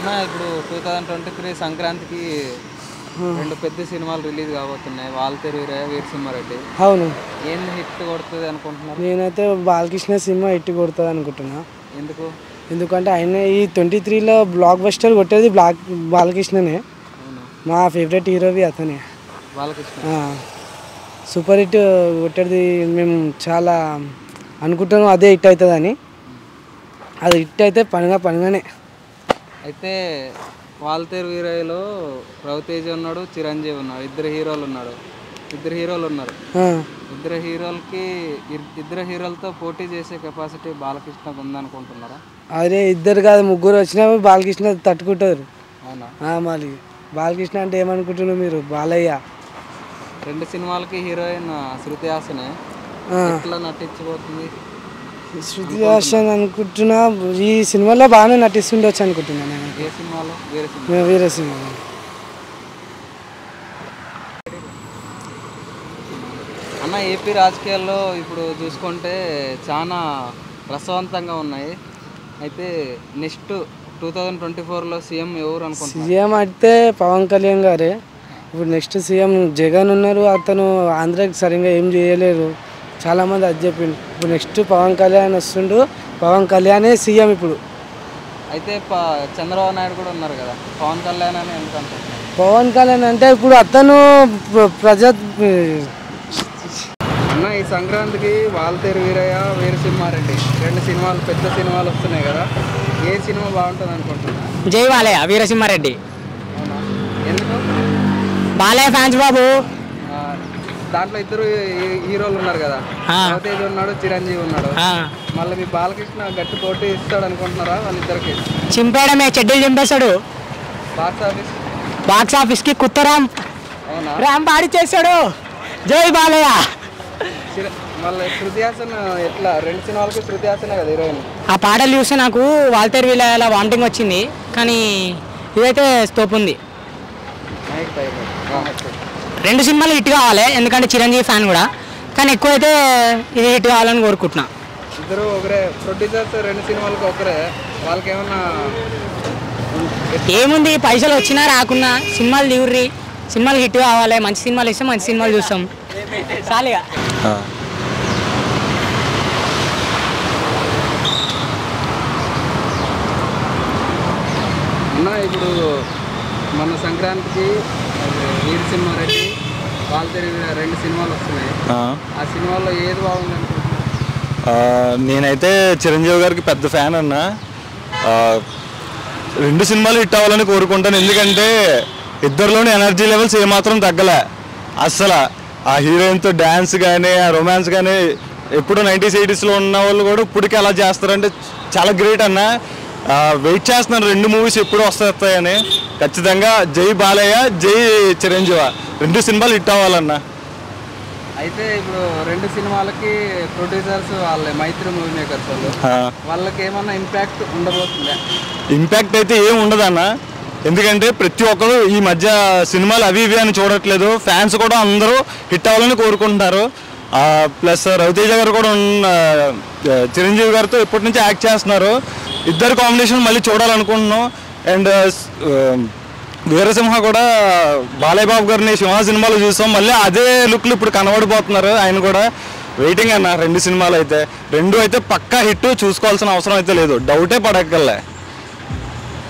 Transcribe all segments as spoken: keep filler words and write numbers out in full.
అన్న ఇప్పుడు twenty twenty three సంక్రాంతికి రెండు పెద్ద సినిమాలు రిలీజ్ కాబోతున్నాయి వాల్తేరు వీరయ్య వీరసింహ రెడ్డి అవును ఏం హిట్ కొడుతది అనుకుంటున్నారు నేనైతే బాలకృష్ణ సినిమా హిట్ కొడుతది అనుకుంటున్నా ఎందుకు ఎందుకంటే ఆయన ఈ ట్వంటీ త్రీ లో బ్లాక్ బస్టర్ కొట్టేది బ్లాక్ బాలకృష్ణనే అవును నా ఫేవరెట్ హీరో వి అతనే బాలకృష్ణ ఆ సూపర్ హిట్ కొట్టేది మేము చాలా అనుకుంటాను అదే హిట్ అవుతదని అది హిట్ అయితే పనగా పనగానే అయితే వాల్తేర్ వీరయ్యలో రవితేజ ఉన్నాడు చిరంజీవి ఉన్నాడు ఇద్దరు హీరోలు ఉన్నారు ఇద్దరు హీరోలు ఉన్నారు ఇద్దరు హీరోలకి ఇద్దరు హీరోలతో పోటీ చేసే కెపాసిటీ బాలకృష్ణకు ఉంది అనుకుంటున్నారా అదే ఇద్దరు కాదు ముగ్గురు వచ్చినా బాలకృష్ణ తట్టుకుంటారు అవునా ఆ మరి బాలకృష్ణ అంటే ఏమనుకుంటున్నారు మీరు బాలయ్య రెండు సినిమాలకి హీరోయిన్ శృతి హాసనే ఎట్లా నటించబోతుంది శృతి హాసన్ అనుకుంటున్నా ఈ సినిమాలో బాగానే నటిస్తుండొచ్చు అనుకుంటున్నాను నేను వీరసింహ అన్న ఏపీ రాజకీయాల్లో ఇప్పుడు చూసుకుంటే చాలా రసవంతంగా ఉన్నాయి అయితే నెక్స్ట్ టూ థౌజండ్ ట్వంటీ ఫోర్లో సీఎం ఎవరు అనుకుంటున్నారు సీఎం అయితే పవన్ కళ్యాణ్ గారే ఇప్పుడు నెక్స్ట్ సీఎం జగన్ ఉన్నారు అతను ఆంధ్రాకి సరిగ్గా ఏం చేయలేరు చాలా మంది అది చెప్పిండు ఇప్పుడు నెక్స్ట్ పవన్ కళ్యాణ్ వస్తుండు పవన్ కళ్యాణే సీఎం ఇప్పుడు అయితే చంద్రబాబు నాయుడు కూడా ఉన్నారు కదా పవన్ కళ్యాణ్ అని ఎందుకంటారు పవన్ కళ్యాణ్ అంటే ఇప్పుడు అతను ప్రజా అన్న ఈ సంక్రాంతికి వాల్తేరు వీరయ్య వీరసింహ రెడ్డి రెండు సినిమాలు పెద్ద సినిమాలు వస్తున్నాయి కదా ఏ సినిమా బాగుంటుంది అనుకుంటున్నాను జై బాలయ్య వీరసింహ రెడ్డి ఎందుకు బాలయ్య ఫ్యాన్స్ బాబు దాంట్లో ఇద్దరు హీరోలు ఉన్నారు కదా రవితేజ ఉన్నాడు చిరంజీవి ఉన్నాడు మళ్ళీ మీ బాలకృష్ణ గట్టి పోటీ ఇస్తాడు అనుకుంటున్నారా వాళ్ళిద్దరికి చింపేయడమే చెడ్డీలు చింపేశాడు బాక్స్ ఆఫీస్ బాక్స్ ఆఫీస్ కి కుత్తరాం అవునా రామ్ పాడి చేశాడు జై బాలయ్య మళ్ళీ శృతి హాసన్ ఎట్లా రెండు సినిమాలకి శృతి హాసనే కదా హీరోయిన్ ఆ పాటలు చూస్తే నాకు వాల్తేరు వీరయ్య వామిటింగ్ వచ్చింది కానీ ఇదైతే స్టోప్ ఉంది రెండు సినిమాలు హిట్ కావాలి ఎందుకంటే చిరంజీవి ఫ్యాన్ కూడా కానీ ఎక్కువ అయితే ఇది హిట్ కావాలని కోరుకుంటున్నా ఇద్దరు ఒకరే ప్రొడ్యూసర్స్ రెండు సినిమాలకు ఒకరే వాళ్ళకి ఏమన్నా ఏముంది పైసలు వచ్చినా రాకున్నా సినిమాలు దిగుర్రి సినిమాలు హిట్ కావాలి మంచి సినిమాలు ఇస్తే మంచి సినిమాలు చూస్తాం చాలిగా ఇప్పుడు మన సంక్రాంతికి వీరసింహ రెడ్డి వాల్తేరు వీరయ్య రెండు సినిమాలు వస్తున్నాయి ఆ సినిమాల్లో ఏది బాగుంది అనుకుంటున్నా నేనైతే చిరంజీవి గారికి పెద్ద ఫ్యాన్ అన్న రెండు సినిమాలు హిట్ అవ్వాలని కోరుకుంటాను ఎందుకంటే ఇద్దరిలోని ఎనర్జీ లెవెల్స్ ఏమాత్రం తగ్గలే అస్సలు ఆ హీరోయిన్తో డ్యాన్స్ కానీ ఆ రొమాన్స్ కానీ ఎప్పుడు నైంటీస్ ఎయిటీస్లో ఉన్న వాళ్ళు కూడా ఇప్పటికీ అలా చేస్తారంటే చాలా గ్రేట్ అన్న వెయిట్ చేస్తున్నాను రెండు మూవీస్ ఎప్పుడు వస్తాయని ఖచ్చితంగా జై బాలయ్య జై చిరంజీవి రెండు సినిమాలు హిట్ అవ్వాలన్నా అయితే ఇప్పుడు రెండు సినిమాలకి ప్రొడ్యూసర్స్ వాళ్ళే మైత్రి మూవీ మేకర్స్ వాళ్ళు వాళ్ళకి ఏమన్నా ఇంపాక్ట్ ఉండబోతుందా ఇంపాక్ట్ అయితే ఏం ఉండదు అన్న ఎందుకంటే ప్రతి ఒక్కరు ఈ మధ్య సినిమాలు అవి ఇవి అని చూడట్లేదు ఫ్యాన్స్ కూడా అందరూ హిట్ అవ్వాలని కోరుకుంటున్నారు ప్లస్ రవితేజ గారు కూడా ఉన్న చిరంజీవి గారితో ఇప్పటి నుంచి యాక్ట్ చేస్తున్నారు ఇద్దరు కాంబినేషన్ మళ్ళీ చూడాలనుకుంటున్నాం అండ్ వీరసింహ కూడా బాలయ్య బాబు గారిని సింహ సినిమాలు చూసాం మళ్ళీ అదే లుక్లు ఇప్పుడు కనబడిపోతున్నారు ఆయన కూడా వెయిటింగ్ అన్న రెండు సినిమాలు అయితే రెండు అయితే పక్కా హిట్ చూసుకోవాల్సిన అవసరం అయితే లేదు డౌటే పడక్కర్లే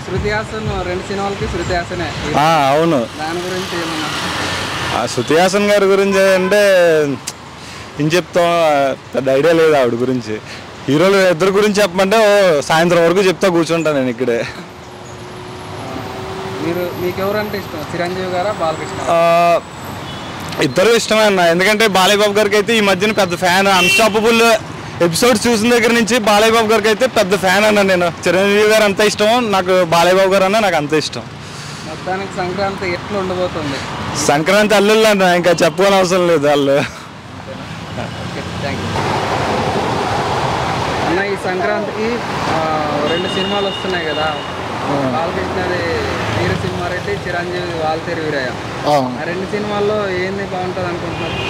శృతి హాసన్ రెండు సినిమాలకి శృతి హాసనే అవును దాని గురించి ఏమన్నా శృతి హాసన్ గారి గురించి అంటే ఏం చెప్తాం పెద్ద ఐడియా లేదు ఆవిడ గురించి హీరోలు ఇద్దరు గురించి చెప్పమంటే ఓ సాయంత్రం వరకు చెప్తా కూర్చుంటాను నేను ఇక్కడే మీరు మీకెవరంటే ఇష్టం చిరంజీవి గారా బాలకృష్ణ ఇద్దరు ఇష్టమే అన్న ఎందుకంటే బాలయ్య బాబు గారికి అయితే ఈ మధ్యన పెద్ద ఫ్యాన్ అన్స్టాపబుల్ ఎపిసోడ్స్ చూసిన దగ్గర నుంచి బాలయ్య బాబు గారికి అయితే పెద్ద ఫ్యాన్ అన్న నేను చిరంజీవి గారు అంత ఇష్టం నాకు బాలయ్య బాబు గారు అన్న నాకు అంత ఇష్టం మొత్తానికి సంక్రాంతి ఎట్లా ఉండబోతుంది సంక్రాంతి అల్లుళ్ళు అన్న ఇంకా చెప్పని అవసరం లేదు అల్లు అన్న ఈ సంక్రాంతికి రెండు సినిమాలు వస్తున్నాయి కదా బాలకృష్ణది వీరసింహ రెడ్డి చిరంజీవి వాల్తేరు వీరయ్య ఆ రెండు సినిమాల్లో ఏంది బాగుంటుంది అనుకుంటున్నారు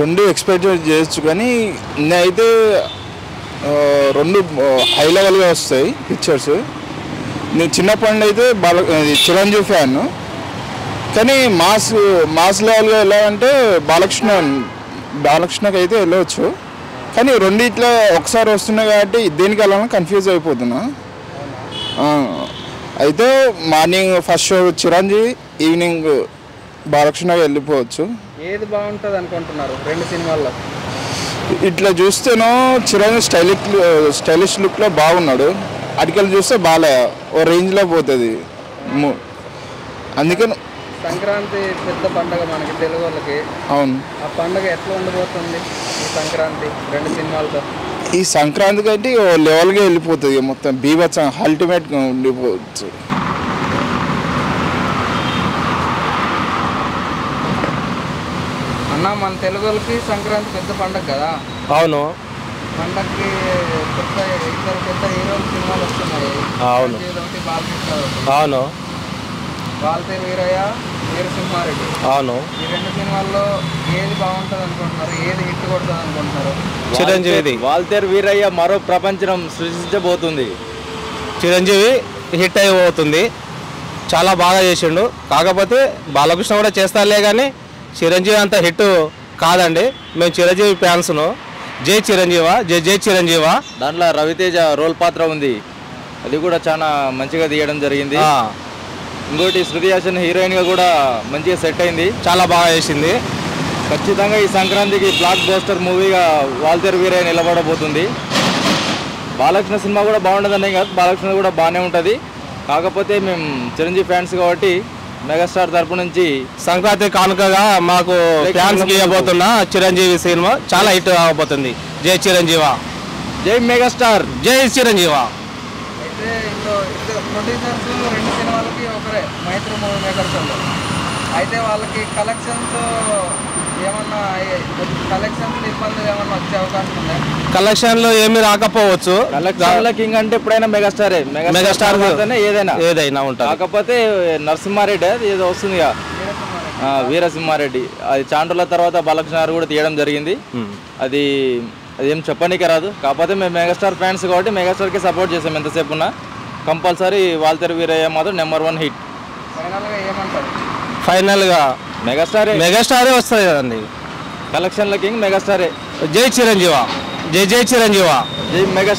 రెండు ఎక్స్పెక్ట్ చేయొచ్చు కానీ నేనైతే రెండు హై లెవెల్గా వస్తాయి పిక్చర్స్ నేను చిన్నప్పటి నుంచి బాల చిరంజీవి ఫ్యాన్ కానీ మాస్ మాస్ లెవెల్లో ఎలా అంటే బాలకృష్ణ బాలకృష్ణకి అయితే వెళ్ళవచ్చు కానీ రెండిట్లో ఒకసారి వస్తున్నాయి కాబట్టి దేనికి వెళ్ళాలని కన్ఫ్యూజ్ అయిపోతున్నా. అయితే morning first show Chiranjeevi evening బాలకృష్ణకి వెళ్ళిపోవచ్చు. ఏది బాగుంటుంది అనుకుంటున్నారు రెండు సినిమాల్లో? ఇట్లా చూస్తేనో చిరంజీవి స్టైలిక్ స్టైలిష్ లుక్లో బాగున్నాడు, అటుకెళ్ళి చూస్తే బాలయ్య ఓ రేంజ్లో పోతుంది. అందుకని సంక్రాంతి పెద్ద పండుగ మనకి తెలుగు వాళ్ళకి. అవును, ఆ పండుగ ఎట్లా ఉండబోతుంది ఈ సంక్రాంతి రెండు సినిమాలతో? ఈ సంక్రాంతి కంటే ఓ లెవెల్గా వెళ్ళిపోతుంది, మొత్తం బీభత్సం అల్టిమేట్గా ఉండిపోవచ్చు. అన్న మన తెలుగు వాళ్ళకి సంక్రాంతి పెద్ద పండుగ కదా. అవును, పండగకి కొత్త ఇద్దరు కొత్త హీరోల సినిమాలు వస్తున్నాయి. అవును, బాలకృష్ణ, అవును, వాల్తైర్ వీరయ్య, వీరసింహ రెడ్డి. అవును, ఈ రెండు సినిమాల్లో ఏది బాగుంటుంది అనుకుంటున్నారు, ఏది హిట్ కొడుతుంది అనుకుంటున్నారు? చిరంజీవి. వాల్తైర్ వీరయ్య మరో ప్రపంచం సృష్టించబోతుంది, చిరంజీవి హిట్ అయిపోతుంది. చాలా బాగా చేసిండు, కాకపోతే బాలకృష్ణ కూడా చేస్తారులే కానీ చిరంజీవి అంత హిట్ కాదండి. మేము చిరంజీవి ఫ్యాన్స్ను. జై చిరంజీవ, జై జై చిరంజీవ. దాంట్లో రవితేజ రోల్ పాత్ర ఉంది, అది కూడా చాలా మంచిగా తీయడం జరిగింది. ఇంకోటి శృతి హాసన్ హీరోయిన్గా కూడా మంచిగా సెట్ అయింది, చాలా బాగా చేసింది. ఖచ్చితంగా ఈ సంక్రాంతికి బ్లాక్ బస్టర్ మూవీగా వాల్తేర్ వీరయ్య నిలబడబోతుంది. బాలకృష్ణ సినిమా కూడా బాగుంటుందనే కాదు, బాలకృష్ణ కూడా బాగానే ఉంటుంది. కాకపోతే మేము చిరంజీవి ఫ్యాన్స్ కాబట్టి మెగాస్టార్ తరపు నుంచి సంక్రాంతి కానుకగా మాకు ఫ్యాన్స్ ఇవ్వబోతున్న చిరంజీవి సినిమా చాలా హిట్ అవబోతుంది. జై చిరంజీవ, జై మెగాస్టార్, జై చిరంజీవ. అయితే ప్రొడ్యూసర్స్ రెండు సినిమాలకి ఒకరే మైత్రి మూవీ మేకర్స్ వాళ్ళు. అయితే వాళ్ళకి కలెక్షన్స్ ఏమన్నా కలెక్షన్స్ ఇబ్బందులు ఏమన్నా వచ్చే అవకాశం ఉందా? కలెక్షన్లు ఏమి రాకపోవచ్చు. కలెక్షన్ల కింగ్ అంటే ఎప్పుడైనా మెగాస్టారే, మెగాస్టార్ ఏదైనా ఏదైనా ఉంటుంది. కాకపోతే నరసింహారెడ్డి అది ఏదో వస్తుంది కదా, వీరసింహారెడ్డి, అది చాండ్రుల తర్వాత బాలకృష్ణ గారు కూడా తీయడం జరిగింది. అది అదేం చెప్పడానికే రాదు. కాకపోతే మేము మెగాస్టార్ ఫ్యాన్స్ కాబట్టి మెగాస్టార్కి సపోర్ట్ చేసాం ఎంతసేపు ఉన్నా. కంపల్సరీ వాల్తేర్ వీరయ్య మాత్రం నెంబర్ వన్ హిట్. ఫైనల్గా ఏమంటారు? ఫైనల్గా మెగాస్టారే, మెగాస్టారే వస్తుంది కదండి. కలెక్షన్ల కింగ్ మెగాస్టారే. జై చిరంజీవ, జై జై చిరంజీవ, జై మెగా.